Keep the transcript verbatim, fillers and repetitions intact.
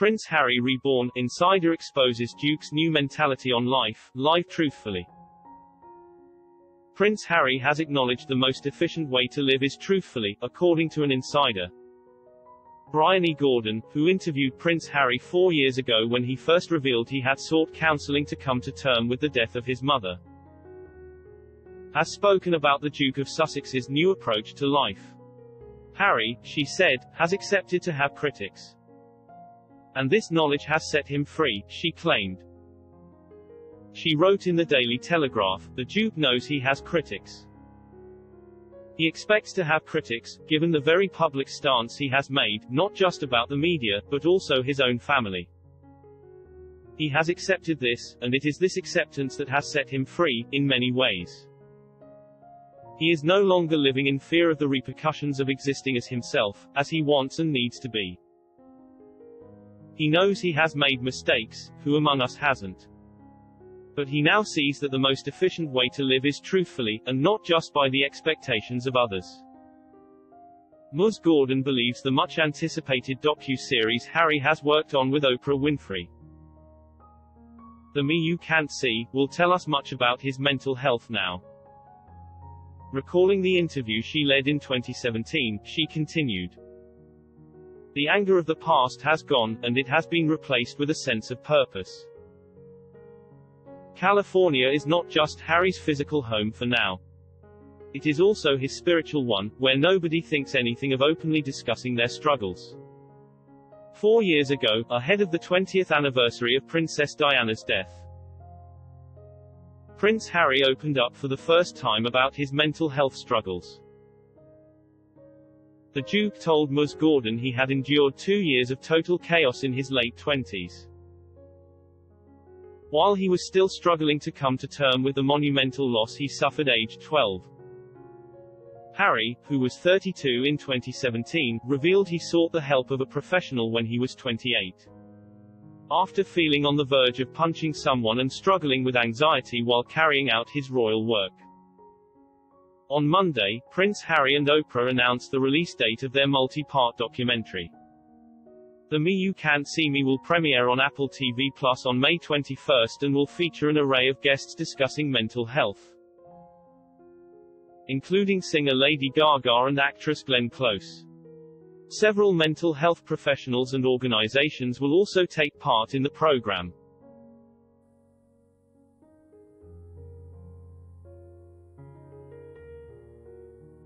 Prince Harry Reborn, Insider exposes Duke's new mentality on life, live truthfully. Prince Harry has acknowledged the most efficient way to live is truthfully, according to an insider. Bryony Gordon, who interviewed Prince Harry four years ago when he first revealed he had sought counseling to come to term with the death of his mother, has spoken about the Duke of Sussex's new approach to life. Harry, she said, has accepted to have critics. And this knowledge has set him free, she claimed. She wrote in the Daily Telegraph, the Duke knows he has critics. He expects to have critics, given the very public stance he has made, not just about the media, but also his own family. He has accepted this, and it is this acceptance that has set him free, in many ways. He is no longer living in fear of the repercussions of existing as himself, as he wants and needs to be. He knows he has made mistakes, who among us hasn't? But he now sees that the most efficient way to live is truthfully, and not just by the expectations of others. Ms Gordon believes the much-anticipated docu-series Harry has worked on with Oprah Winfrey, The Me You Can't See, will tell us much about his mental health now. Recalling the interview she led in twenty seventeen, she continued, "The anger of the past has gone, and it has been replaced with a sense of purpose. California is not just Harry's physical home for now. It is also his spiritual one, where nobody thinks anything of openly discussing their struggles." Four years ago, ahead of the twentieth anniversary of Princess Diana's death, Prince Harry opened up for the first time about his mental health struggles. The Duke told Ms Gordon he had endured two years of total chaos in his late twenties. While he was still struggling to come to term with the monumental loss he suffered aged twelve. Harry, who was thirty-two in twenty seventeen, revealed he sought the help of a professional when he was twenty-eight. After feeling on the verge of punching someone and struggling with anxiety while carrying out his royal work. On Monday, Prince Harry and Oprah announced the release date of their multi-part documentary. The Me You Can't See Me will premiere on Apple T V Plus on May twenty-first and will feature an array of guests discussing mental health, including singer Lady Gaga and actress Glenn Close. Several mental health professionals and organizations will also take part in the program.